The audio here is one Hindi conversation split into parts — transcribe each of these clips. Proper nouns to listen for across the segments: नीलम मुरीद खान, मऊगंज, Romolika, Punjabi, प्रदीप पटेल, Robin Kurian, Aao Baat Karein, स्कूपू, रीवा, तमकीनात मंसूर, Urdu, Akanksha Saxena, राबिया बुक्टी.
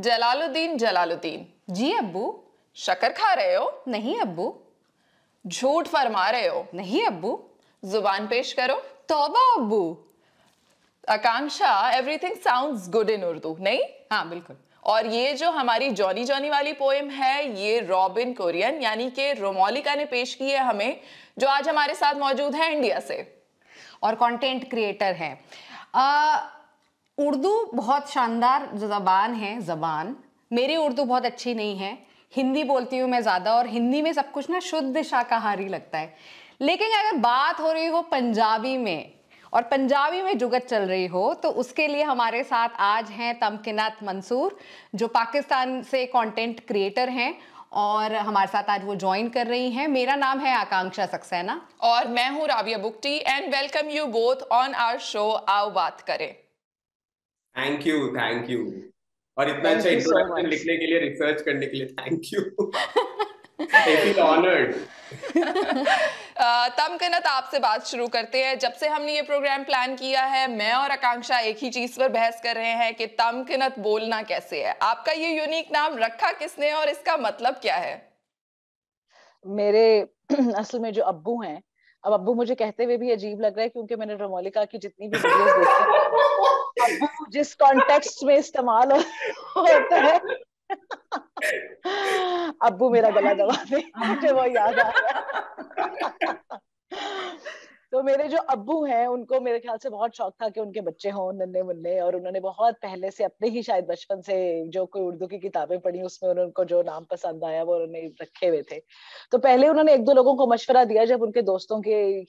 जलालुद्दीन जलालुद्दीन। जी अब्बू। शक्कर खा रहे हो? नहीं अब्बू। झूठ फरमा रहे हो? नहीं अब्बू। जुबान पेश करो। तौबा अब्बू। Akanksha, everything sounds good in Urdu, नहीं? हाँ बिल्कुल। और ये जो हमारी जॉनी जॉनी वाली पोएम है, ये रॉबिन कुरियन यानी कि रोमोलिका ने पेश की है हमें, जो आज हमारे साथ मौजूद है इंडिया से और कंटेंट क्रिएटर हैं। उर्दू बहुत शानदार ज़बान है, ज़बान। मेरी उर्दू बहुत अच्छी नहीं है, हिंदी बोलती हूँ मैं ज़्यादा, और हिंदी में सब कुछ ना शुद्ध शाकाहारी लगता है। लेकिन अगर बात हो रही हो पंजाबी में, और पंजाबी में जुगत चल रही हो, तो उसके लिए हमारे साथ आज हैं तमकीनात मंसूर, जो पाकिस्तान से कंटेंट क्रिएटर हैं, और हमारे साथ आज वो ज्वाइन कर रही हैं। मेरा नाम है आकांक्षा सक्सेना और मैं हूँ राबिया बुक्टी, and welcome you both on our show आओ बात करें। Thank you, thank you. और इतना अच्छा इंट्रोडक्शन लिखने के लिए, रिसर्च करने के लिए thank you. I feel honoured. Tamkinat, आपसे बात शुरू करते हैं। जब से हमने ये प्रोग्राम प्लान किया है, मैं और आकांक्षा एक ही चीज पर बहस कर रहे हैं कि तमकीनात बोलना कैसे है। आपका ये यूनिक नाम रखा किसने और इसका मतलब क्या है? मेरे असल में जो अब्बू हैं, अब अब्बू मुझे कहते हुए भी अजीब लग रहा है क्योंकि मैंने रोमोलिका की जितनी भी वीडियोस देखी है, अब्बू जिस कॉन्टेक्स्ट में इस्तेमाल होता है, अब्बू मेरा गला दबा दे, मुझे वो याद आ रहा। तो मेरे जो अब्बू हैं, उनको मेरे ख्याल से बहुत शौक था कि उनके बच्चे हों नन्हे मुन्ने, और उन्होंने बहुत पहले से, अपने ही शायद बचपन से जो कोई उर्दू की किताबें पढ़ी, उसमें उनको जो नाम पसंद आया वो उन्होंने रखे हुए थे। तो पहले उन्होंने एक दो लोगों को मशवरा दिया, जब उनके दोस्तों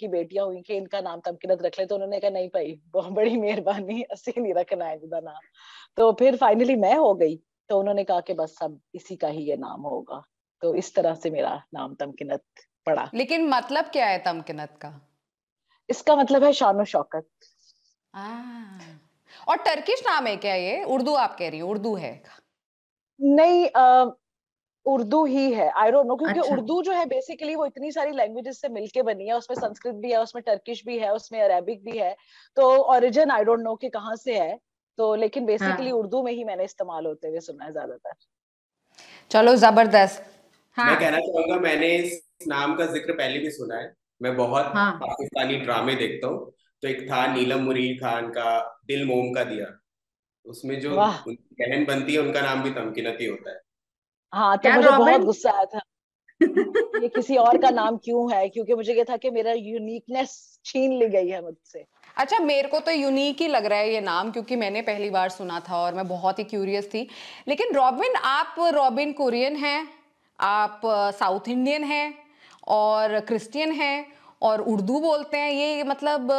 की बेटियां हुई कि इनका नाम तमकीनात रख ले, तो उन्होंने कहा नहीं भाई, बहुत बड़ी मेहरबानी, असी नहीं रखना है जिदा नाम। तो फिर फाइनली मैं हो गई, तो उन्होंने कहा कि बस सब इसी का ही ये नाम होगा। तो इस तरह से मेरा नाम तमकीनात पड़ा। लेकिन मतलब क्या है तमकीनात का? इसका मतलब है शानो शौकत। और टर्किश नाम है क्या ये? उर्दू आप कह रही हो, उर्दू है? नहीं, उर्दू ही है। आई डोंट नो, क्योंकि उर्दू जो है बेसिकली वो इतनी सारी लैंग्वेजेस से मिलके बनी है। उसमें संस्कृत भी है, उसमें टर्किश भी है, उसमें अरेबिक भी है। तो ओरिजिन आई डोंट नो कि कहाँ से है, तो लेकिन बेसिकली उर्दू में ही मैंने इस्तेमाल होते हुए सुना है ज्यादातर। चलो जबरदस्त। मैं कहना चाहूंगा, मैंने इस नाम का जिक्र पहले भी सुना है। मैं बहुत पाकिस्तानी ड्रामे देखता हूँ, तो एक था नीलम मुरीद खान का दिल मोम का दिया, उसमें जो बहन बनती है उनका नाम भी तमकीनात ही होता है। हाँ, तो मुझे बहुत गुस्सा आया था ये किसी और का नाम क्यों है, क्योंकि मुझे ये था कि मेरा यूनिकनेस छीन ली गई है मुझसे। अच्छा, मेरे को तो यूनिक ही लग रहा है ये नाम, क्योंकि मैंने पहली बार सुना था और मैं बहुत ही क्यूरियस थी। लेकिन रॉबिन, आप रॉबिन कुरियन हैं, आप साउथ इंडियन हैं और क्रिश्चियन हैं और उर्दू बोलते हैं। ये मतलब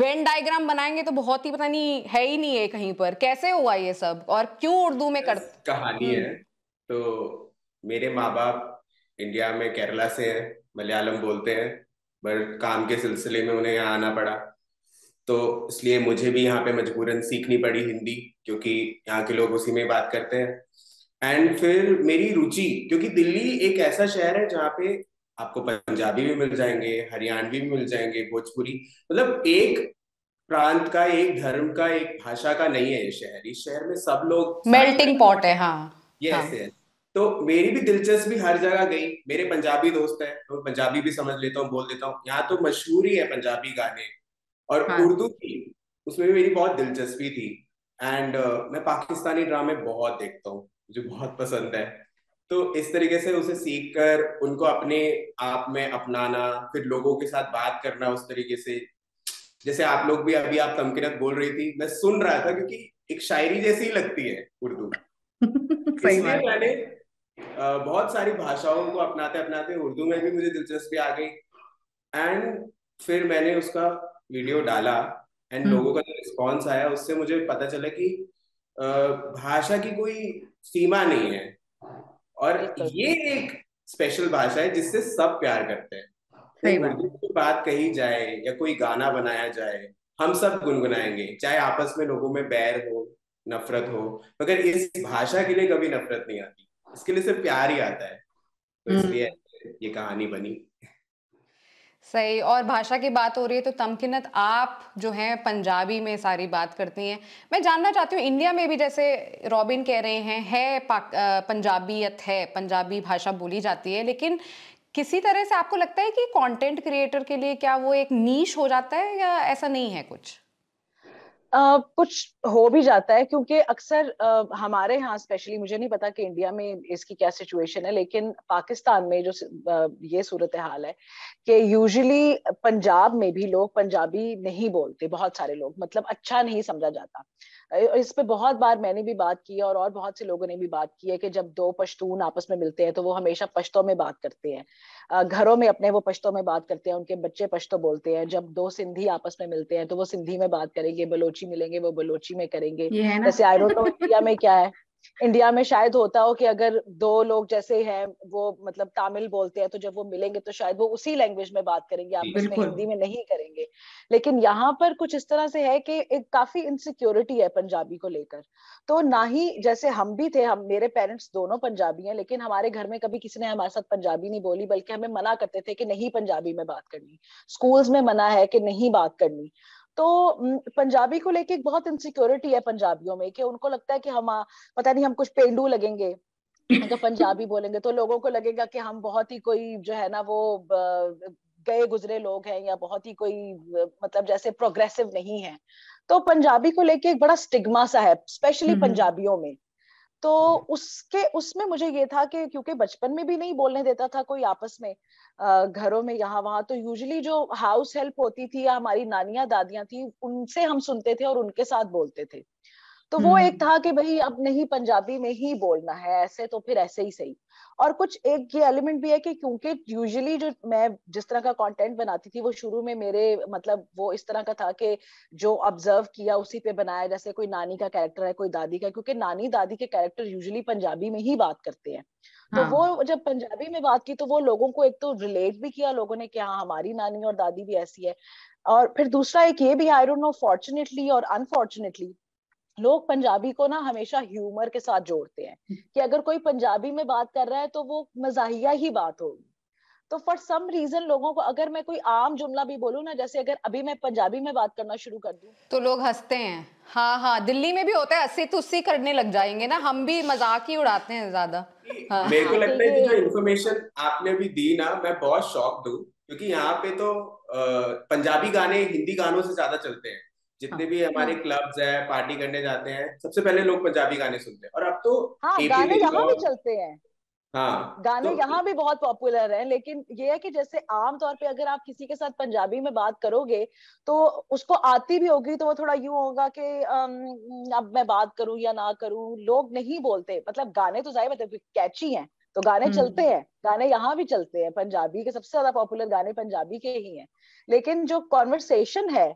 वेन डायग्राम बनाएंगे तो बहुत ही, पता नहीं है ही नहीं है कहीं पर। कैसे हुआ ये सब और क्यों उर्दू में कर? कहानी है। तो मेरे माँ बाप इंडिया में केरला से हैं, मलयालम बोलते हैं, पर काम के सिलसिले में उन्हें यहाँ आना पड़ा, तो इसलिए मुझे भी यहाँ पे मजबूरन सीखनी पड़ी हिंदी, क्योंकि यहाँ के लोग उसी में बात करते हैं। एंड फिर मेरी रुचि, क्योंकि दिल्ली एक ऐसा शहर है जहाँ पे आपको पंजाबी भी मिल जाएंगे, हरियाणवी भी मिल जाएंगे, भोजपुरी, मतलब एक प्रांत का, एक धर्म का, एक भाषा का नहीं है ये शहर। इस शहर में सब लोग मेल्टिंग पॉट है। हाँ, ये ऐसे है। तो मेरी भी दिलचस्पी हर जगह गई। मेरे पंजाबी दोस्त हैं, तो पंजाबी भी समझ लेता हूँ, बोल देता हूँ। यहाँ तो मशहूर ही है पंजाबी गाने, और उर्दू की उसमें भी मेरी बहुत दिलचस्पी थी। एंड मैं पाकिस्तानी ड्रामे बहुत देखता हूँ, मुझे बहुत पसंद है। तो इस तरीके से उसे सीखकर उनको अपने आप में अपनाना, फिर लोगों के साथ बात करना उस तरीके से, जैसे आप लोग भी अभी आप तमकीनात बोल रही थी, मैं सुन रहा था, क्योंकि एक शायरी जैसी ही लगती है उर्दू। सही बात। मैंने बहुत सारी भाषाओं को अपनाते अपनाते उर्दू में भी मुझे दिलचस्पी आ गई, एंड फिर मैंने उसका वीडियो डाला, एंड लोगों का रिस्पॉन्स आया। उससे मुझे पता चला कि भाषा की कोई सीमा नहीं है, और ये एक स्पेशल भाषा है जिससे सब प्यार करते हैं। सही बात। कोई बात कही जाए या कोई गाना बनाया जाए, हम सब गुनगुनाएंगे, चाहे आपस में लोगों में बैर हो, नफरत हो, मगर इस भाषा के लिए कभी नफरत नहीं आती, इसके लिए सिर्फ प्यार ही आता है। तो इसलिए ये कहानी बनी। सही। और भाषा की बात हो रही है तो तमकीनत आप जो हैं पंजाबी में सारी बात करती हैं। मैं जानना चाहती हूँ इंडिया में भी जैसे रॉबिन कह रहे हैं है पंजाबियत है, पंजाबी भाषा बोली जाती है, लेकिन किसी तरह से आपको लगता है कि कंटेंट क्रिएटर के लिए क्या वो एक नीश हो जाता है या ऐसा नहीं है? कुछ हो भी जाता है क्योंकि अक्सर हमारे यहाँ स्पेशली, मुझे नहीं पता कि इंडिया में इसकी क्या सिचुएशन है, लेकिन पाकिस्तान में जो ये सूरत हाल है कि यूजुअली पंजाब में भी लोग पंजाबी नहीं बोलते, बहुत सारे लोग, मतलब अच्छा नहीं समझा जाता। इस पे बहुत बार मैंने भी बात की है और बहुत से लोगों ने भी बात की है कि जब दो पश्तून आपस में मिलते हैं तो वो हमेशा पश्तो में बात करते हैं, घरों में अपने वो पश्तो में बात करते हैं, उनके बच्चे पश्तो बोलते हैं। जब दो सिंधी आपस में मिलते हैं तो वो सिंधी में बात करेंगे, बलोची मिलेंगे वो बलोची में करेंगे। जैसे आई डोंट नो इंडिया में क्या है, इंडिया में शायद होता हो कि अगर दो लोग जैसे हैं वो मतलब तमिल बोलते हैं तो जब वो मिलेंगे तो शायद वो उसी लैंग्वेज में बात करेंगे आपस में, हिंदी में नहीं करेंगे। लेकिन यहाँ पर कुछ इस तरह से है कि एक काफी इनसिक्योरिटी है पंजाबी को लेकर। तो ना ही जैसे हम भी थे, हम मेरे पेरेंट्स दोनों पंजाबी हैं, लेकिन हमारे घर में कभी किसी ने हमारे साथ पंजाबी नहीं बोली, बल्कि हमें मना करते थे कि नहीं पंजाबी में बात करनी, स्कूल्स में मना है कि नहीं बात करनी। तो पंजाबी को लेके एक बहुत इनसिक्योरिटी है पंजाबियों में कि उनको लगता है कि हम पता नहीं हम कुछ पेंडू लगेंगे तो पंजाबी बोलेंगे तो लोगों को लगेगा कि हम बहुत ही कोई जो है ना वो गए गुजरे लोग हैं या बहुत ही कोई मतलब जैसे प्रोग्रेसिव नहीं है। तो पंजाबी को लेके एक बड़ा स्टिग्मा सा है स्पेशली पंजाबियों में। तो उसके उसमें मुझे ये था कि क्योंकि बचपन में भी नहीं बोलने देता था कोई आपस में घरों में यहाँ वहाँ, तो यूजुअली जो हाउस हेल्प होती थी या हमारी नानियाँ दादियाँ थी उनसे हम सुनते थे और उनके साथ बोलते थे। तो वो एक था कि भाई अब नहीं पंजाबी में ही बोलना है ऐसे, तो फिर ऐसे ही सही। और कुछ एक ये एलिमेंट भी है कि क्योंकि यूजुअली जो मैं जिस तरह का कंटेंट बनाती थी वो शुरू में मेरे मतलब वो इस तरह का था कि जो ऑब्जर्व किया उसी पे बनाया, जैसे कोई नानी का कैरेक्टर है कोई दादी का, क्योंकि नानी दादी के कैरेक्टर यूजुअली पंजाबी में ही बात करते हैं। तो वो जब पंजाबी में बात की तो वो लोगों को एक तो रिलेट भी किया लोगों ने कि हाँ हमारी नानी और दादी भी ऐसी है। और फिर दूसरा एक ये भी, आई डोंट नो फॉर्चुनेटली और अनफॉर्चुनेटली, लोग पंजाबी को ना हमेशा ह्यूमर के साथ जोड़ते हैं कि अगर कोई पंजाबी में बात कर रहा है तो वो मजाहिया ही बात होगी। तो फॉर सम रीजन लोगों को अगर मैं कोई आम जुमला भी बोलूँ ना, जैसे अगर अभी मैं पंजाबी में बात करना शुरू कर दूँ तो लोग हंसते हैं। हाँ हाँ, दिल्ली में भी होता है, हंसी तुस्सी करने लग जाएंगे ना, हम भी मजाक ही उड़ाते हैं ज्यादा। हाँ। मेरे को लगता है कि जो इन्फॉर्मेशन आपने भी दी ना, मैं बहुत शॉक्ड हूँ क्योंकि यहाँ पे तो पंजाबी गाने हिंदी गानों से ज्यादा चलते हैं। जितने भी हमारे क्लब्स है, पार्टी करने जाते हैं, सबसे पहले लोग पंजाबी गाने सुनते हैं। और अब तो गाने यहाँ भी चलते हैं, गाने यहाँ भी बहुत पॉपुलर हैं। लेकिन ये है कि जैसे आमतौर पे अगर आप किसी के साथ पंजाबी में बात करोगे तो उसको आती भी होगी तो वो थोड़ा यूं होगा कि अब मैं बात करूं या ना करूं, लोग नहीं बोलते। मतलब गाने तो जाहिर मतलब कैची है तो गाने चलते हैं, गाने यहाँ भी चलते हैं, पंजाबी के सबसे ज्यादा पॉपुलर गाने पंजाबी के ही है। लेकिन जो कॉन्वर्सेशन है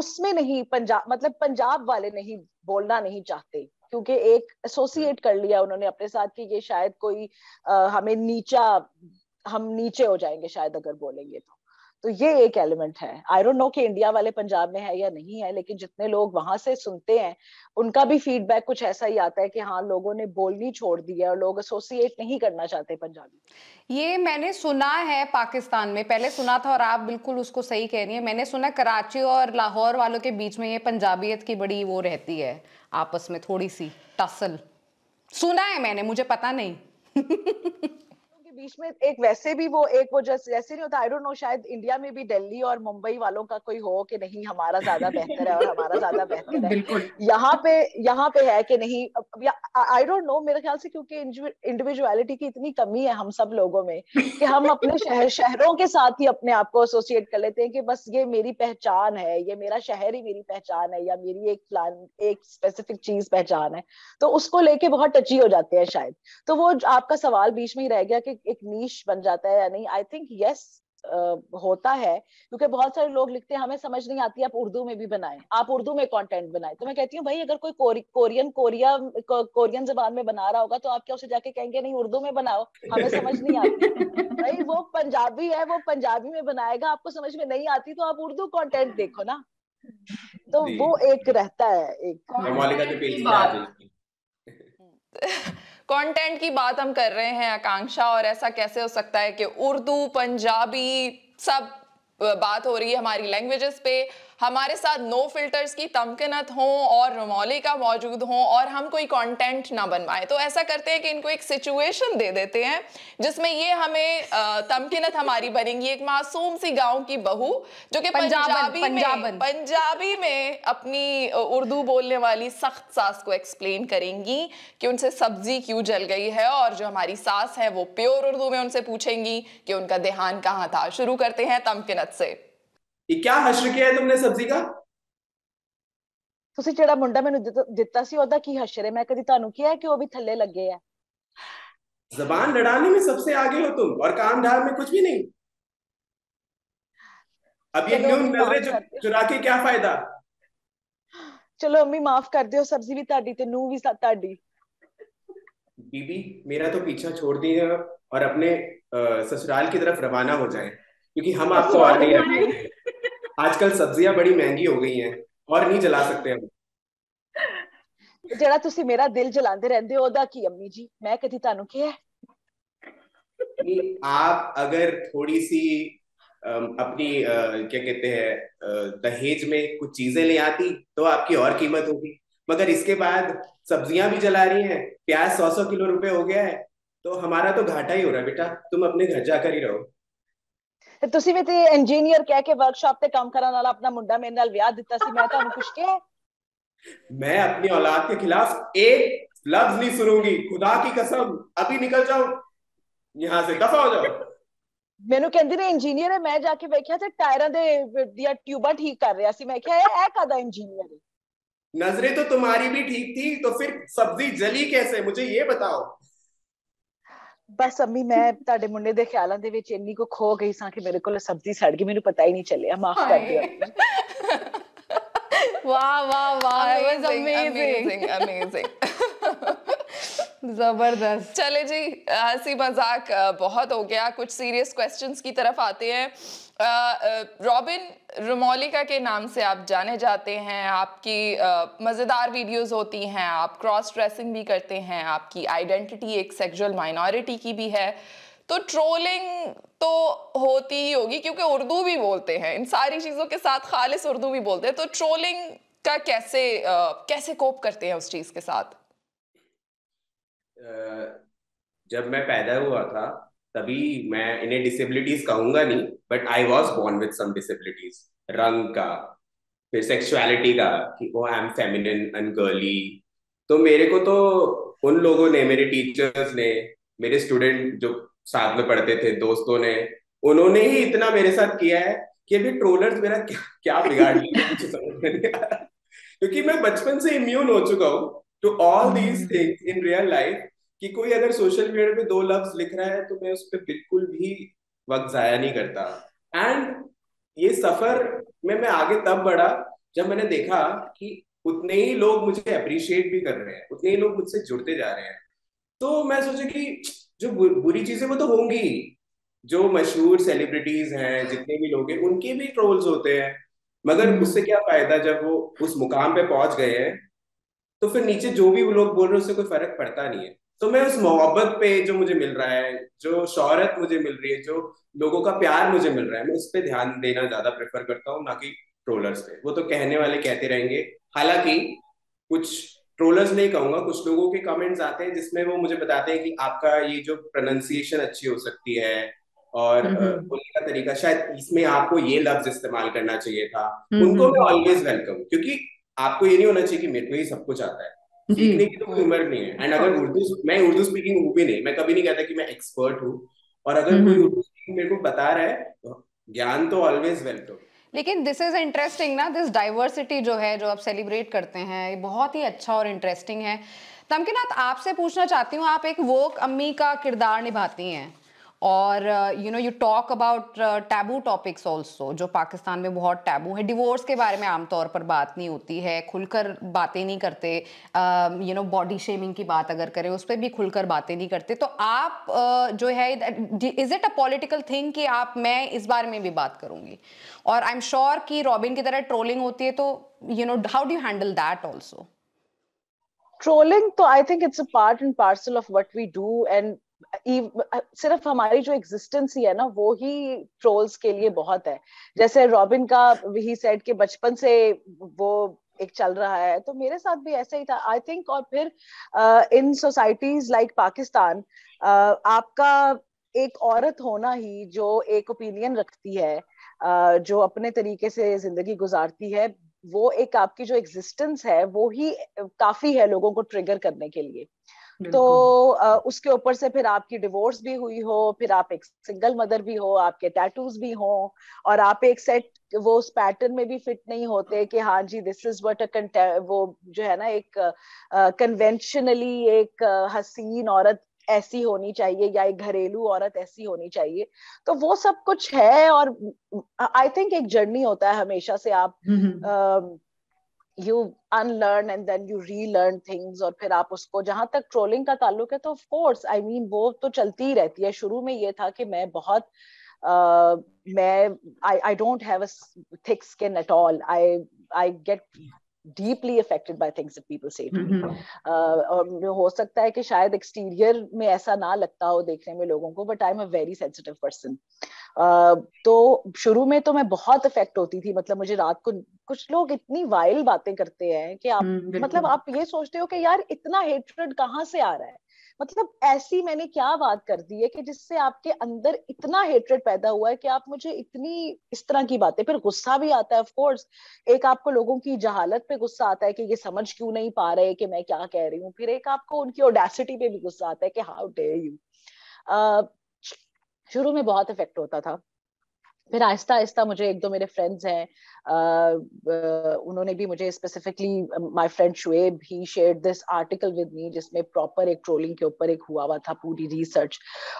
उसमें नहीं पंजाब मतलब पंजाब वाले नहीं बोलना नहीं चाहते क्योंकि एक एसोसिएट कर लिया उन्होंने अपने साथ कि ये शायद कोई हमें नीचा, हम नीचे हो जाएंगे शायद अगर बोलेंगे तो ये एक एलिमेंट है। आई डोंट नो कि इंडिया वाले पंजाब में है या नहीं है, लेकिन जितने लोग वहां से सुनते हैं उनका भी फीडबैक कुछ ऐसा ही आता है कि हाँ लोगों ने बोलनी छोड़ दी है और लोग एसोसिएट नहीं करना चाहते पंजाबी। ये मैंने सुना है पाकिस्तान में, पहले सुना था और आप बिल्कुल उसको सही कह रही है। मैंने सुना कराची और लाहौर वालों के बीच में ये पंजाबियत की बड़ी वो रहती है आपस में, थोड़ी सी टसल सुना है मैंने, मुझे पता नहीं। बीच में एक वैसे भी वो एक वो जैसे नहीं होता, आई डोंट नो शायद इंडिया में भी दिल्ली और मुंबई वालों का कोई हो कि नहीं हमारा ज्यादा बेहतर है और हमारा ज्यादा बेहतर है, यहाँ पे है कि नहीं, आई डोंट नो। मेरे ख्याल से क्योंकि इंडिविजुअलिटी की इतनी कमी है हम सब लोगों में कि हम अपने शहरों के साथ ही अपने आप को एसोसिएट कर लेते हैं कि बस ये मेरी पहचान है, ये मेरा शहर ही मेरी पहचान है या मेरी एक स्पेसिफिक चीज पहचान है, तो उसको लेके बहुत टची हो जाते हैं शायद। तो वो आपका सवाल बीच में ही रह गया कि एक नीश बन जाता है या नहीं। आई थिंक यस होता है क्योंकि बहुत सारे लोग लिखते हैं हमें समझ नहीं आती, आप उर्दू में भी बनाएं, आप उर्दू में कंटेंट बनाएं। तो मैं कहती हूँ भाई अगर कोई कोरियन जबान में बना रहा होगा तो आप क्या उसे जाके कहेंगे नहीं उर्दू में बनाओ हमें समझ नहीं आती? भाई वो पंजाबी है, वो पंजाबी में बनाएगा, आपको समझ में नहीं आती तो आप उर्दू कंटेंट देखो ना। तो वो एक रहता है, एक कंटेंट की बात हम कर रहे हैं आकांक्षा, और ऐसा कैसे हो सकता है कि उर्दू पंजाबी सब बात हो रही है हमारी लैंग्वेजेस पे। हमारे साथ नो फिल्टर्स की तमकीनत हो और रोमोलिका मौजूद हो और हम कोई कंटेंट ना बनवाएं, तो ऐसा करते हैं कि इनको एक सिचुएशन दे देते हैं जिसमें ये हमें तमकीनत हमारी बनेंगी एक मासूम सी गांव की बहू जो कि पंजाबी में अपनी उर्दू बोलने वाली सख्त सास को एक्सप्लेन करेंगी कि उनसे सब्जी क्यों जल गई है, और जो हमारी सास है वो प्योर उर्दू में उनसे पूछेंगी कि उनका देहान कहाँ था। शुरू करते हैं तमकीनत से। क्या हश्र किया है तुमने सब्जी का? ਤੁਸੀਂ ਜਿਹੜਾ ਮੁੰਡਾ ਮੈਨੂੰ ਦਿੱਤਾ ਸੀ ਉਹਦਾ ਕੀ ਹਸ਼ਰ ਹੈ? ਮੈਂ ਕਦੀ ਤੁਹਾਨੂੰ ਕਿਹਾ ਕਿ ਉਹ ਵੀ ਥੱਲੇ ਲੱਗੇ ਆ? ਜ਼ਬਾਨ ਲੜਾਣੇ ਵਿੱਚ ਸਭ ਤੋਂ ਆਗੇ ਹੋ ਤੁम और काम धार में कुछ भी नहीं। अब ये न्यू नजरे चुरा के क्या फायदा। चलो अम्मी माफ कर दियो, सब्जी भी ਤੁਹਾਡੀ ਤੇ ਨੂੰ ਵੀ ਤੁਹਾਡੀ। बीबी मेरा तो पीछा छोड़ दिया और अपने ससुराल की तरफ रवाना हो जाए क्योंकि हम आपको और नहीं रखेंगे। आजकल सब्जियां बड़ी महंगी हो गई हैं और नहीं जला सकते हम। जरा तुसी मेरा दिल जलाते रहंदे हो दा की अम्मी जी, मैं कदी तानू क्या है? आप अगर थोड़ी सी अपनी क्या कहते हैं दहेज में कुछ चीजें ले आती तो आपकी और कीमत होगी, मगर इसके बाद सब्जियां भी जला रही हैं, प्याज 100 किलो रुपए हो गया है, तो हमारा तो घाटा ही हो रहा है। बेटा तुम अपने घर जाकर ही रहो। ਤੁਸੀਂ ਵੀ ਤੇ ਇੰਜੀਨੀਅਰ ਕਹਿ ਕੇ ਵਰਕਸ਼ਾਪ ਤੇ ਕੰਮ ਕਰਨ ਵਾਲਾ ਆਪਣਾ ਮੁੰਡਾ ਮੇਰੇ ਨਾਲ ਵਿਆਹ ਦਿੱਤਾ ਸੀ, ਮੈਂ ਤੁਹਾਨੂੰ ਕੁਛ ਕਿਹਾ? ਮੈਂ ਆਪਣੀ ਔਲਾਦ ਦੇ ਖਿਲਾਫ ਇੱਕ ਲਫ਼ਜ਼ ਨਹੀਂ ਸੁਣੂਗੀ, ਖੁਦਾ ਕੀ ਕਸਮ। ਅਭੀ ਨਿਕਲ ਜਾਓ ਯਹਾਂ ਸੇ, ਦਫਾ ਹੋ ਜਾਓ। ਮੈਨੂੰ ਕਹਿੰਦੀ ਨੇ ਇੰਜੀਨੀਅਰ ਹੈ, ਮੈਂ ਜਾ ਕੇ ਵੇਖਿਆ ਤੇ ਟਾਇਰਾਂ ਦੇ ਦੀਆਂ ਟਿਊਬਾਂ ਠੀਕ ਕਰ ਰਿਹਾ ਸੀ। ਮੈਂ ਕਿਹਾ ਇਹ ਕਾਹਦਾ ਇੰਜੀਨੀਅਰ ਹੈ? ਨਜ਼ਰੇ ਤਾਂ ਤੁਹਾਡੀ ਵੀ ਠੀਕ ਥੀ ਤਾਂ ਫਿਰ ਸਬਜ਼ੀ ਜਲੀ ਕੈਸੇ, ਮੁਝੇ ਇਹ ਬਤਾਓ। बस अम्मी मैं ताड़े मुंडे दे ख्यालां दे विच इन्नी को खो गई सां कि मेरे को सब्जी सड़ गई, मेनू पता ही नहीं चलिया। माफ कर दियो। वाह वाह वाह, इट वाज अमेजिंग अमेजिंग जबरदस्त। चले जी, हंसी मजाक बहुत हो गया, कुछ सीरियस क्वेश्चंस की तरफ आते हैं। रॉबिन, रोमोलिका के नाम से आप जाने जाते हैं, आपकी मज़ेदार वीडियोस होती हैं, आप क्रॉस ड्रेसिंग भी करते हैं, आपकी आइडेंटिटी एक सेक्सुअल माइनॉरिटी की भी है, तो ट्रोलिंग तो होती ही होगी क्योंकि उर्दू भी बोलते हैं, इन सारी चीज़ों के साथ खालिस उर्दू भी बोलते हैं, तो ट्रोलिंग का कैसे कोप करते हैं उस चीज़ के साथ? जब मैं पैदा हुआ था तभी, मैं इन्हें डिसेबिलिटीज कहूंगा नहीं, but I was born with some disabilities, रंग का, फिर सेक्सुअलिटी का कि वो I am feminine and girly. तो मेरे को तो उन लोगों ने, मेरे टीचर्स ने, मेरे स्टूडेंट जो साथ में पढ़ते थे, दोस्तों ने, उन्होंने ही इतना मेरे साथ किया है कि अभी ट्रोलर्स मेरा क्या बिगाड़ लिया क्योंकि मैं बचपन से इम्यून हो चुका हूँ to all these things in real life कि कोई अगर सोशल मीडिया पे दो लफ्ज लिख रहा है तो मैं उस पर बिल्कुल भी वक्त जाया नहीं करता। एंड ये सफर में मैं आगे तब बढ़ा जब मैंने देखा कि उतने ही लोग मुझे अप्रिशिएट भी कर रहे हैं, उतने ही लोग मुझसे जुड़ते जा रहे हैं, तो मैं सोचा कि जो बुरी चीजें वो तो होंगी, जो मशहूर सेलिब्रिटीज हैं, जितने भी लोग हैं, उनके भी ट्रोल्स होते हैं, मगर उससे क्या फायदा जब वो उस मुकाम पे पहुंच गए हैं तो फिर नीचे जो भी वो लोग बोल रहे हैं उससे कोई फर्क पड़ता नहीं है। तो मैं उस मोहब्बत पे जो मुझे मिल रहा है, जो शोहरत मुझे मिल रही है, जो लोगों का प्यार मुझे मिल रहा है, मैं उस पे ध्यान देना ज्यादा प्रेफर करता हूँ, ना कि ट्रोलर्स पे। वो तो कहने वाले कहते रहेंगे, हालांकि कुछ ट्रोलर्स नहीं कहूंगा, कुछ लोगों के कमेंट्स आते हैं जिसमें वो मुझे बताते हैं कि आपका ये जो प्रोनाउंसिएशन अच्छी हो सकती है और बोलने का तरीका, शायद इसमें आपको ये लफ्ज इस्तेमाल करना चाहिए था। उनको मैं ऑलवेज वेलकम, क्योंकि आपको ये नहीं होना चाहिए कि मेरे को ही सब कुछ आता है, सीखने की तो कोई उम्र नहीं है। एंड अगर मैं उर्दू स्पीकिंग हूँ भी नहीं, मैं कभी नहीं कहता कि मैं एक्सपर्ट हूँ, और अगर कोई उर्दू स्पीकिंग मेरे को बता रहा है तो ज्ञान तो ऑलवेज वेलकम। लेकिन दिस इज इंटरेस्टिंग ना, दिस डाइवर्सिटी जो है, जो आप सेलिब्रेट करते हैं, ये बहुत ही अच्छा और इंटरेस्टिंग है। तमकीनत, आपसे पूछना चाहती हूँ, आप एक वोक अम्मी का किरदार निभाती हैं और you talk about taboo topics also, जो पाकिस्तान में बहुत टैबू है। डिवोर्स के बारे में आमतौर पर बात नहीं होती है, खुलकर बातें नहीं करते, बॉडी शेमिंग की बात अगर करें उस पर भी खुलकर बातें नहीं करते, तो आप जो है, is it a political thing कि आप, मैं इस बारे में भी बात करूँगी, और आई एम श्योर कि रॉबिन की तरह ट्रोलिंग होती है, तो how do you handle that also? Trolling तो I think it's a part and parcel of what we do, and सिर्फ हमारी जो एग्जिस्टेंस ही है ना वो ही ट्रोल्स के लिए बहुत है। जैसे रॉबिन का ही सेड के बचपन से वो एक चल रहा है, तो मेरे साथ भी ऐसा ही था आई थिंक। और फिर इन सोसाइटीज लाइक पाकिस्तान आपका एक औरत होना ही जो एक ओपिनियन रखती है, जो अपने तरीके से जिंदगी गुजारती है, वो एक आपकी जो एग्जिस्टेंस है वो ही काफी है लोगों को ट्रिगर करने के लिए। तो उसके ऊपर से फिर आपकी डिवोर्स भी हुई हो, फिर आप एक सिंगल मदर भी हो, आपके टैटूज भी हो, और आप एक सेट वो उस पैटर्न में भी फिट नहीं होते कि हाँ जी दिस इज व्हाट अ वो जो है ना एक कन्वेंशनली एक हसीन औरत ऐसी होनी चाहिए या एक घरेलू औरत ऐसी होनी चाहिए। तो वो सब कुछ है। और आई थिंक एक जर्नी होता है हमेशा से, आप you unlearn and then you relearn things। और फिर आप उसको, जहां तक ट्रोलिंग का ताल्लुक है तो ऑफ कोर्स आई मीन वो तो चलती ही रहती है। शुरू में ये था कि मैं बहुत I don't have a thick skin at all, I get deeply affected by things that people say to me। और हो सकता है कि शायद एक्सटीरियर में ऐसा ना लगता हो देखने में लोगों को, but I'm a very sensitive person। तो शुरू में तो मैं बहुत अफेक्ट होती थी। मतलब मुझे रात को कुछ लोग इतनी वाइल्ड बातें करते हैं कि आप मतलब आप ये सोचते हो कि यार इतना हेट्रेड कहाँ से आ रहा है, मतलब ऐसी मैंने क्या बात कर दी है कि जिससे आपके अंदर इतना हेट्रेड पैदा हुआ है कि आप मुझे इतनी इस तरह की बातें। फिर गुस्सा भी आता है ऑफ कोर्स, एक आपको लोगों की जहालत पे गुस्सा आता है कि ये समझ क्यों नहीं पा रहे कि मैं क्या कह रही हूँ, फिर एक आपको उनकी ऑडेसिटी पे भी गुस्सा आता है कि हाउ डेयर यू। शुरू में बहुत इफेक्ट होता था। फिर आहिस्ता आहिस्ता मुझे, एक दो मेरे फ्रेंड्स हैं उन्होंने भी मुझे specifically, my friend Shoaib he shared this article with me जिसमें प्रॉपर एक ट्रोलिंग के ऊपर एक हुआ हुआ था पूरी रिसर्च।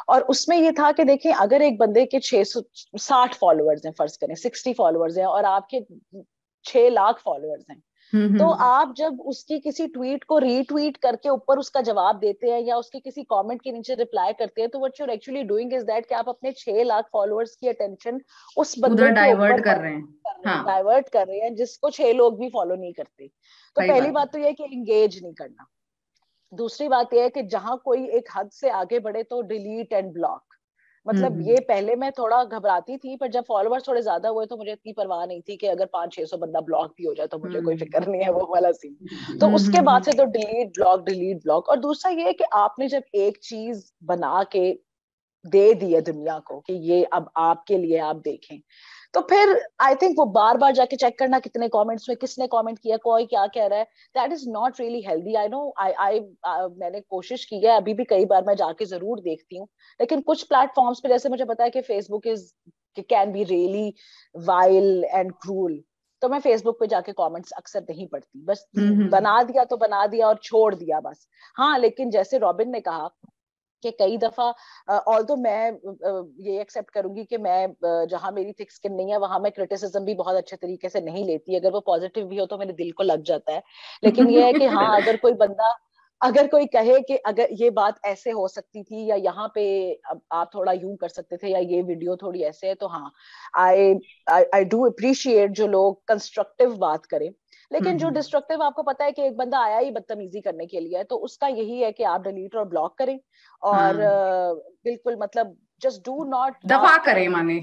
और उसमें ये था कि देखें अगर एक बंदे के 660 फॉलोअर्स हैं, फर्ज करें 60 फॉलोअर्स हैं और आपके 6 लाख फॉलोअर्स हैं, तो आप जब उसकी किसी ट्वीट को रीट्वीट करके ऊपर उसका जवाब देते हैं या उसके किसी कमेंट के नीचे रिप्लाई करते हैं, तो what you are actually doing is that कि आप अपने 6 लाख फॉलोअर्स की अटेंशन उस बंदे को डाइवर्ट कर रहे हैं, डाइवर्ट कर रहे हैं जिसको 6 लोग भी फॉलो नहीं करते। तो पहली बात तो यह है कि एंगेज नहीं करना। दूसरी बात यह है कि जहां कोई एक हद से आगे बढ़े तो डिलीट एंड ब्लॉक। मतलब ये पहले मैं थोड़ा घबराती थी, पर जब फॉलोअर्स थोड़े ज्यादा हुए तो मुझे इतनी परवाह नहीं थी कि अगर 500-600 बंदा ब्लॉक भी हो जाए तो मुझे कोई फिक्र नहीं है, वो वाला सीन। तो उसके बाद से तो डिलीट ब्लॉक डिलीट ब्लॉक। और दूसरा ये है कि आपने जब एक चीज बना के दे दी है दुनिया को कि ये अब आपके लिए आप देखें, तो फिर आई थिंक वो बार बार जाके चेक करना कितने कमेंट्स में किसने कमेंट किया, कोई क्या कह रहा है, that is not really healthy. I know मैंने कोशिश की है, अभी भी कई बार मैं जाके जरूर देखती हूँ, लेकिन कुछ प्लेटफॉर्म्स पे जैसे मुझे पता है कि Facebook is can be really vile and cruel, तो मैं फेसबुक पे जाके कमेंट्स अक्सर नहीं पढ़ती। बस बना दिया तो बना दिया और छोड़ दिया बस। हाँ, लेकिन जैसे रॉबिन ने कहा कि कई दफा ऑल्दो मैं ये एक्सेप्ट करूंगी कि मैं जहां मेरी थिक स्किन नहीं है वहां मैं क्रिटिसिज्म भी बहुत अच्छे तरीके से नहीं लेती, अगर वो पॉजिटिव भी हो तो मेरे दिल को लग जाता है। लेकिन ये है कि हाँ अगर कोई बंदा, अगर कोई कहे कि अगर ये बात ऐसे हो सकती थी या यहाँ पे आप थोड़ा यूं कर सकते थे या ये वीडियो थोड़ी ऐसे है, तो हाँ आई डू अप्रिशिएट जो लोग कंस्ट्रक्टिव बात करें। लेकिन जो डिस्ट्रक्टिव, आपको पता है कि एक बंदा आया ही बदतमीजी करने के लिए है, तो उसका यही है कि आप डिलीट और ब्लॉक करें और बिल्कुल मतलब जस्ट डू नॉट दफा करें, माने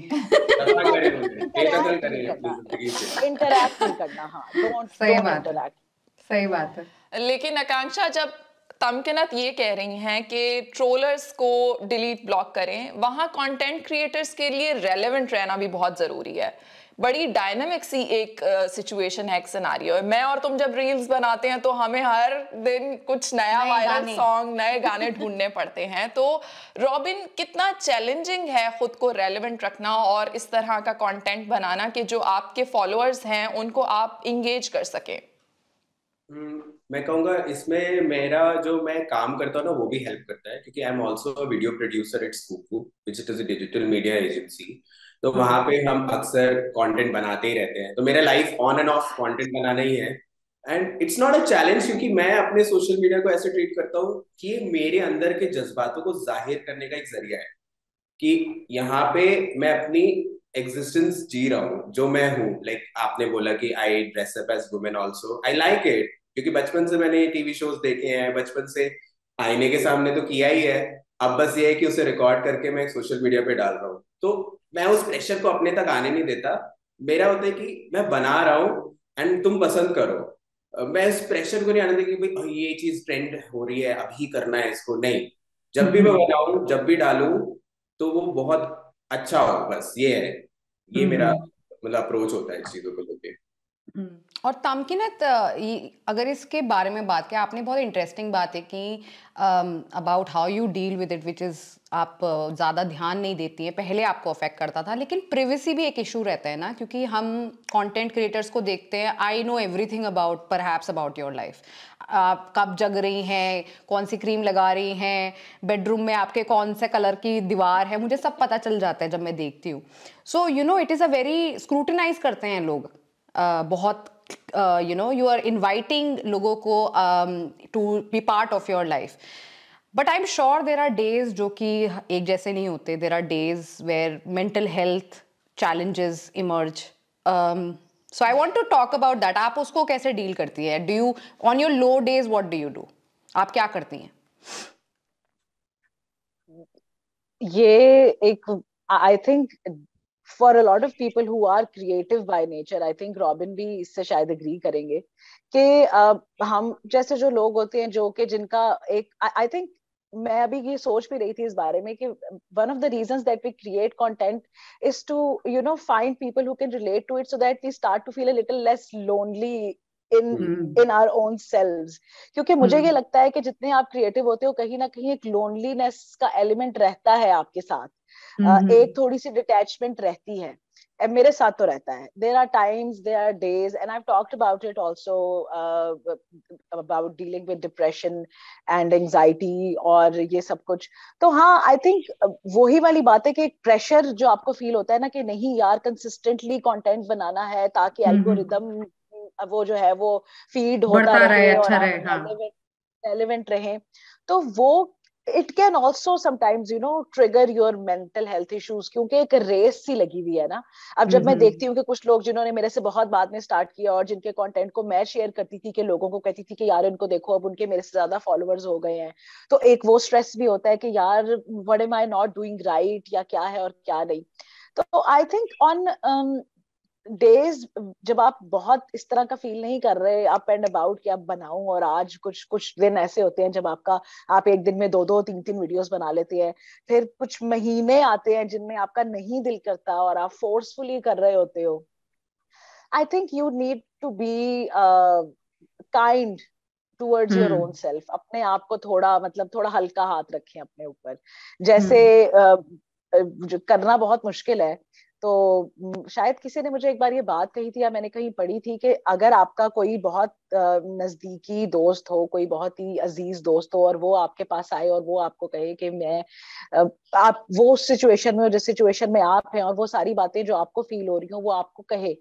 इंटरैक्ट नहीं करना। हाँ, सही बात है। लेकिन आकांक्षा, जब तमकीनत ये कह रही हैं कि ट्रोलर्स को डिलीट ब्लॉक करें, वहाँ कंटेंट क्रिएटर्स के लिए रेलेवेंट रहना भी बहुत ज़रूरी है। बड़ी डायनामिक सी एक सिचुएशन है, एक सिनारियो है। मैं और तुम जब रील्स बनाते हैं तो हमें हर दिन कुछ नया वायरल सॉन्ग, नए गाने ढूंढने पड़ते हैं। तो रॉबिन, कितना चैलेंजिंग है खुद को रेलेवेंट रखना और इस तरह का कंटेंट बनाना कि जो आपके फॉलोअर्स हैं उनको आप इंगेज कर सकें? मैं कहूँगा इसमें मेरा जो मैं काम करता हूँ ना वो भी हेल्प करता है, क्योंकि I am also a video producer at स्कूपू which is a digital media agency. तो वहाँ पे हम अक्सर कंटेंट बनाते ही रहते हैं, तो मेरा life on and off content बनाना ही है। And it's not a challenge, क्योंकि मैं अपने सोशल मीडिया को ऐसे ट्रीट करता हूँ कि मेरे अंदर के जज्बातों को जाहिर करने का एक जरिया है कि यहाँ पे मैं अपनी एग्जिस्टेंस जी रहा हूँ, जो मैं हूँ। लाइक आपने बोला कि I dress up as women also, I like it, क्योंकि बचपन से मैंने टीवी शोज देखे हैं, बचपन से आईने के सामने तो किया ही है। अब बस ये है कि उसे रिकॉर्ड करके मैं सोशल मीडिया पे डाल रहा हूँ, तो मैं उस प्रेशर को अपने तक आने नहीं देता। मेरा होता है कि मैं बना रहा हूँ एंड तुम पसंद करो, मैं इस प्रेशर को नहीं आने देता कि भाई ये चीज ट्रेंड हो रही है अभी करना है इसको, नहीं। जब भी मैं बनाऊं, जब भी डालूं तो वो बहुत अच्छा हो, बस ये है, ये मेरा मतलब अप्रोच होता है इस चीजों को लेके। और तमकीनत, अगर इसके बारे में बात किया आपने, बहुत इंटरेस्टिंग बात है कि about how you deal with it, which is आप ज़्यादा ध्यान नहीं देती हैं, पहले आपको अफेक्ट करता था। लेकिन प्रिवेसी भी एक इशू रहता है ना, क्योंकि हम कंटेंट क्रिएटर्स को देखते हैं, I know everything about perhaps about your life, आप कब जग रही हैं, कौन सी क्रीम लगा रही हैं, बेडरूम में आपके कौन से कलर की दीवार है, मुझे सब पता चल जाता है जब मैं देखती हूँ। So you know it is a very scrutinise करते हैं लोग बहुत, you know you are inviting लोगों को to be part of your life. But I am sure there are days जो कि एक जैसे नहीं होते, there are days where mental health challenges emerge, so I want to talk about that. आप उसको कैसे डील करती है? Do you on your low days what do you do, आप क्या करती हैं? ये एक I think for a lot of people who are creative by nature, I think Robin भी इससे शायद agree करेंगे कि हम जैसे जो लोग होते हैं जो कि जिनका एक I think मैं अभी ये सोच भी रही थी इस बारे में कि one of the reasons that we create content is to you know find people who can relate to it so that we start to feel a little less lonely in our own selves, क्योंकि मुझे ये लगता है कि जितने आप creative होते हो कहीं ना कहीं एक loneliness का element रहता है आपके साथ, एक थोड़ी सी डिटैचमेंट रहती है, मेरे साथ तो रहता है। There are times, there are days, and I have talked about it also about dealing with depression and anxiety और ये सब कुछ। तो हाँ, आई थिंक वही वाली बात है कि एक प्रेशर जो आपको फील होता है ना कि नहीं यार कंसिस्टेंटली कंटेंट बनाना है ताकि एल्गोरिदम वो जो है वो फीड होता रहे और रेलेवेंट रहे, तो वो it can also sometimes you know trigger your mental health issues क्योंकि एक रेस सी लगी हुई है ना। अब जब मैं देखती हूँ कि कुछ लोग जिन्होंने मेरे से बहुत बाद में स्टार्ट किया और जिनके कंटेंट को मैं शेयर करती थी कि लोगों को कहती थी कि यार इनको देखो अब उनके मेरे से ज्यादा फॉलोअर्स हो गए हैं, तो एक वो स्ट्रेस भी होता है कि यार what am I not doing right या क्या है और क्या नहीं। तो I think on डेज जब आप बहुत इस तरह का फील नहीं कर रहे अप एंड अबाउट कि आप बनाऊं, और आज कुछ कुछ दिन ऐसे होते हैं जब आपका आप एक दिन में 2-3 वीडियोस बना लेते हैं, फिर कुछ महीने आते हैं जिनमें आपका नहीं दिल करता और आप फोर्सफुली कर रहे होते हो। I think you need to be kind towards your own self, अपने आप को थोड़ा मतलब थोड़ा हल्का हाथ रखें अपने ऊपर। जैसे करना बहुत मुश्किल है, तो शायद किसी ने मुझे एक बार ये बात कही थी या मैंने कहीं पढ़ी थी कि अगर आपका कोई बहुत नजदीकी दोस्त हो, कोई बहुत ही अजीज दोस्त हो और वो आपके पास आए और वो आपको कहे कि मैं आप वो सिचुएशन में जिस सिचुएशन में आप हैं और वो सारी बातें जो आपको फील हो रही हो वो आपको कहे,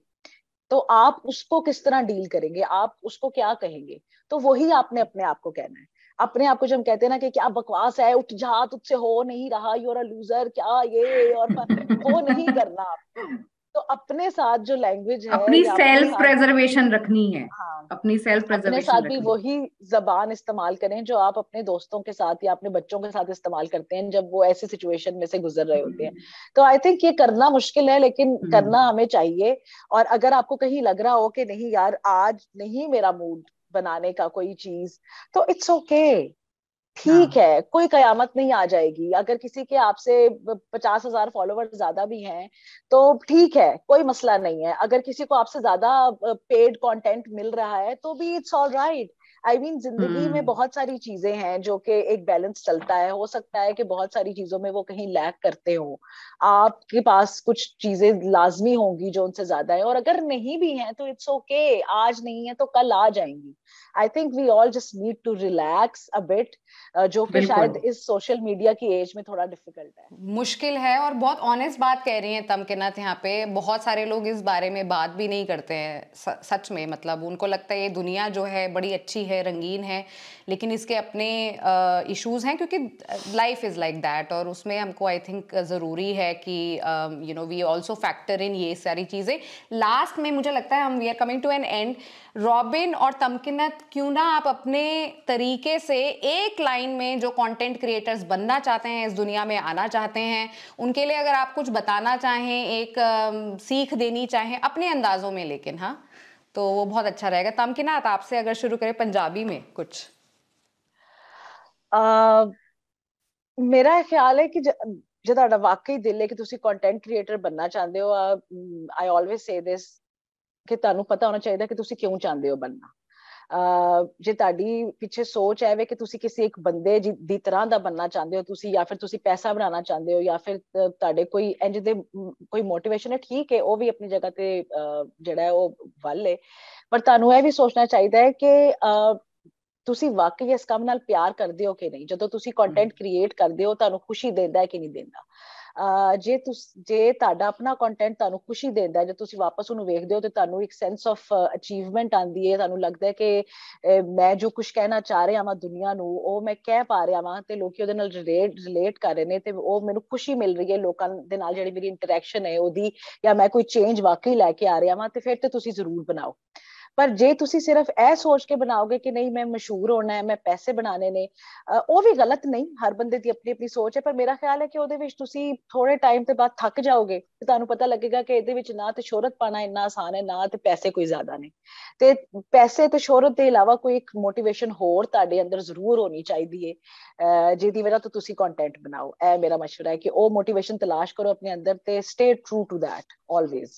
तो आप उसको किस तरह डील करेंगे, आप उसको क्या कहेंगे? तो वही आपने अपने आप को कहना है। अपने आप को जब हम कहते हैं ना कि क्या बकवास है, उठ जा, तुझसे हो नहीं रहा, यू आर अ लूजर, क्या ये, और वो नहीं करना आपको। तो अपने साथ जो लैंग्वेज है, अपनी सेल्फ प्रिजर्वेशन रखनी है। हाँ, अपनी सेल्फ प्रिजर्वेशन, अपने साथ भी वही जबान इस्तेमाल करें जो आप अपने दोस्तों के साथ या अपने बच्चों के साथ इस्तेमाल करते हैं जब वो ऐसे सिचुएशन में से गुजर रहे होते हैं। तो आई थिंक ये करना मुश्किल है लेकिन करना हमें चाहिए। और अगर आपको कहीं लग रहा हो कि नहीं यार आज नहीं मेरा मूड बनाने का कोई चीज, तो इट्स ओके, ठीक है, कोई कयामत नहीं आ जाएगी। अगर किसी के आपसे 50,000 फॉलोवर ज्यादा भी हैं तो ठीक है, कोई मसला नहीं है। अगर किसी को आपसे ज्यादा पेड कंटेंट मिल रहा है तो भी it's all right. I mean जिंदगी में बहुत सारी चीजें हैं जो कि एक बैलेंस चलता है। हो सकता है कि बहुत सारी चीजों में वो कहीं लैक करते हो, आपके पास कुछ चीजें लाजमी होंगी जो उनसे ज्यादा है, और अगर नहीं भी हैं तो इट्स ओके, आज नहीं है तो कल आ जाएंगी। I think we all just need to relax a bit, जो कि शायद इस सोशल मीडिया की एज में थोड़ा डिफिकल्ट है, मुश्किल है। और बहुत ऑनेस्ट बात कह रही है तमकीनत, यहाँ पे बहुत सारे लोग इस बारे में बात भी नहीं करते हैं सच में, मतलब उनको लगता है ये दुनिया जो है बड़ी अच्छी है, रंगीन है, लेकिन इसके अपने इश्यूज हैं क्योंकि लाइफ इज लाइक दैट। और उसमें हमको आई थिंक जरूरी है कि you know we also factor in ये सारी चीजें। लास्ट में मुझे लगता है हम we are coming to an end, Robin और तमकीनत क्यों ना आप अपने तरीके से एक लाइन में जो कंटेंट क्रिएटर्स बनना चाहते हैं, इस दुनिया में आना चाहते हैं, उनके लिए अगर आप कुछ बताना चाहें, एक सीख देनी चाहें अपने अंदाज़ों में, लेकिन हाँ, तो वो बहुत अच्छा रहेगा। तमकीनत, आपसे अगर शुरू करें पंजाबी में कुछ। मेरा ख्याल है कि जो ਤੁਹਾਡਾ वाकई दिल है कि ਤੁਸੀਂ ਕੰਟੈਂਟ ਕ੍ਰੀਏਟਰ बनना ਚਾਹੁੰਦੇ ਹੋ, आई ऑलवेज से दिस कि ਤੁਹਾਨੂੰ ਪਤਾ ਹੋਣਾ ਚਾਹੀਦਾ ਕਿ ਤੁਸੀਂ ਕਿਉਂ ਚਾਹੁੰਦੇ ਹੋ बनना। ਜੇ ਤੁਹਾਡੀ ਪਿੱਛੇ ਸੋਚ ਹੈ ਵੇ ਕਿ ਤੁਸੀਂ ਕਿਸੇ ਇੱਕ ਬੰਦੇ ਦੀ ਤਰ੍ਹਾਂ ਦਾ बनना ਚਾਹੁੰਦੇ ਹੋ ਤੁਸੀਂ, ਜਾਂ ਫਿਰ ਤੁਸੀਂ ਪੈਸਾ ਬਣਾਉਣਾ ਚਾਹੁੰਦੇ ਹੋ, ਜਾਂ ਫਿਰ ਤੁਹਾਡੇ ਕੋਈ ਇੰਜ ਦੇ ਕੋਈ ਮੋਟੀਵੇਸ਼ਨ ਹੈ, ਠੀਕ ਹੈ, ਉਹ ਵੀ ਆਪਣੀ ਜਗ੍ਹਾ ਤੇ ਜਿਹੜਾ ਹੈ ਉਹ ਵੱਲ ਹੈ, ਪਰ ਤੁਹਾਨੂੰ ਇਹ ਵੀ ਸੋਚਣਾ ਚਾਹੀਦਾ ਹੈ ਕਿ ਤੁਸੀਂ ਵਾਕਈ ਇਸ ਕੰਮ ਨਾਲ ਪਿਆਰ ਕਰਦੇ ਹੋ ਕਿ ਨਹੀਂ। ਜਦੋਂ ਤੁਸੀਂ ਕੰਟੈਂਟ ਕ੍ਰੀਏਟ ਕਰਦੇ ਹੋ ਤੁਹਾਨੂੰ ਖੁਸ਼ੀ ਦਿੰਦਾ ਹੈ ਕਿ ਨਹੀਂ ਦਿੰਦਾ। ਜੇ ਤੁਹਾਡਾ ਆਪਣਾ ਕੰਟੈਂਟ ਤੁਹਾਨੂੰ ਖੁਸ਼ੀ ਦਿੰਦਾ, ਜੇ ਤੁਸੀਂ ਵਾਪਸ ਉਹਨੂੰ ਵੇਖਦੇ ਹੋ ਤੇ ਤੁਹਾਨੂੰ ਇੱਕ ਸੈਂਸ ਆਫ ਅਚੀਵਮੈਂਟ ਆਉਂਦੀ ਹੈ, ਤੁਹਾਨੂੰ ਲੱਗਦਾ ਹੈ ਕਿ ਮੈਂ ਜੋ ਕੁਝ ਕਹਿਣਾ ਚਾਹ ਰਿਹਾ ਵਾਂ ਦੁਨੀਆ ਨੂੰ ਉਹ ਮੈਂ ਕਹਿ ਪਾ ਰਿਹਾ ਵਾਂ ਤੇ ਲੋਕੀ ਉਹਦੇ ਨਾਲ ਰਿਲੇਟ ਕਰ ਰਹੇ ਨੇ ਤੇ ਉਹ ਮੈਨੂੰ ਖੁਸ਼ੀ ਮਿਲ ਰਹੀ ਹੈ ਲੋਕਾਂ ਦੇ ਨਾਲ, ਜਿਹੜੀ ਮੇਰੀ ਇੰਟਰੈਕਸ਼ਨ ਹੈ ਉਹਦੀ, ਜਾਂ ਮੈਂ ਕੋਈ ਚੇਂਜ ਵਾਕਈ ਲੈ ਕੇ ਆ ਰਿਹਾ ਵਾਂ, ਤੇ ਫਿਰ ਤੇ ਤੁਸੀਂ ਜ਼ਰੂਰ ਬਣਾਓ। पर जे तुसी सिर्फ ऐ सोच के बनाओगे कि नहीं मैं मशहूर होना है, मैं पैसे बनाने ने, वो भी गलत नहीं, हर बंदे दी अपनी अपनी सोच है, पर मेरा ख्याल है कि ओदे विच तुसी थोड़े टाइम ते बाद थक जाओगे ते तुहानू पता लगेगा कि इहदे विच ना ते शोहरत पाना इन्ना आसान है, ना ते पैसे कोई ज्यादा ने, ते पैसे ते शोहरत दे अलावा कोई एक मोटिवेशन होर तुहाडे अंदर जरूर होनी चाहिदी है जिहदी वजह तो तुसी कंटेंट बनाओ। ऐ मेरा मशवरा है कि ओ मोटिवेशन तलाश करो अपने अंदर ते stay true to that always.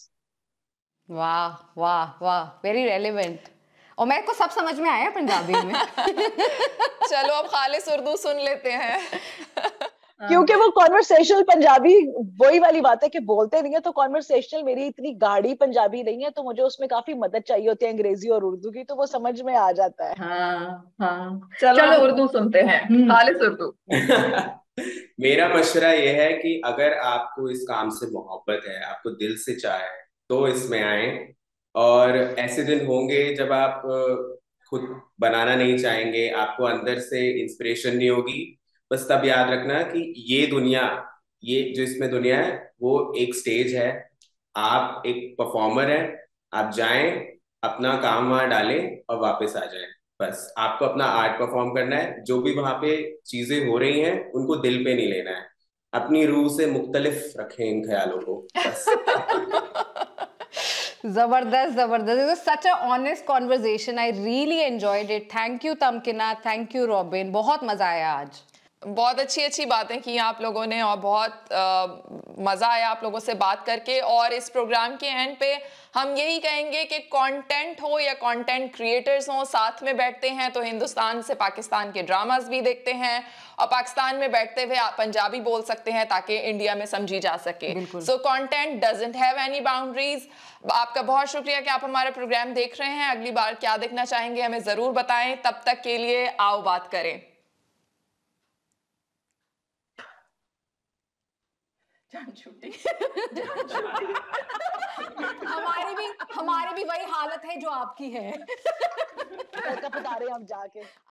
वाह वाह वाह, वेरी रेलिवेंट, और मेरे को सब समझ में आया पंजाबी में। चलो अब खालिस उर्दू सुन लेते हैं। क्योंकि वो कॉन्वर्सेशनल पंजाबी वही वाली बात है कि बोलते नहीं है, तो कॉन्वर्सेशनल मेरी इतनी गाढ़ी पंजाबी नहीं है, तो मुझे उसमें काफी मदद चाहिए होती है अंग्रेजी और उर्दू की, तो वो समझ में आ जाता है। हाँ, हाँ। चलो उर्दू सुनते हैं, खालिस उर्दू। मेरा मशवरा ये है कि अगर आपको इस काम से मोहब्बत है, आपको दिल से चाह है, तो इसमें आए। और ऐसे दिन होंगे जब आप खुद बनाना नहीं चाहेंगे, आपको अंदर से इंस्पिरेशन नहीं होगी, बस तब याद रखना कि ये दुनिया, ये जो इसमें दुनिया है वो एक स्टेज है, आप एक परफॉर्मर हैं, आप जाएं, अपना काम वहां डालें और वापस आ जाएं। बस आपको अपना आर्ट परफॉर्म करना है, जो भी वहां पे चीजें हो रही हैं उनको दिल पे नहीं लेना है, अपनी रूह से मुख्तलिफ रखें इन ख्यालों को बस। जबरदस्त जबरदस्त, it such a honest conversation, I really enjoyed it. Thank you Tamkeenat, thank you Robin, बहुत मजा आया आज, बहुत अच्छी अच्छी बातें की आप लोगों ने और बहुत मज़ा आया आप लोगों से बात करके। और इस प्रोग्राम के एंड पे हम यही कहेंगे कि कंटेंट हो या कंटेंट क्रिएटर्स हो, साथ में बैठते हैं तो हिंदुस्तान से पाकिस्तान के ड्रामास भी देखते हैं और पाकिस्तान में बैठते हुए पंजाबी बोल सकते हैं ताकि इंडिया में समझी जा सके। So content doesn't have any boundaries. आपका बहुत शुक्रिया कि आप हमारा प्रोग्राम देख रहे हैं। अगली बार क्या देखना चाहेंगे हमें ज़रूर बताएं, तब तक के लिए आओ बात करें। हमारी भी वही हालत है जो आपकी है। हम जाके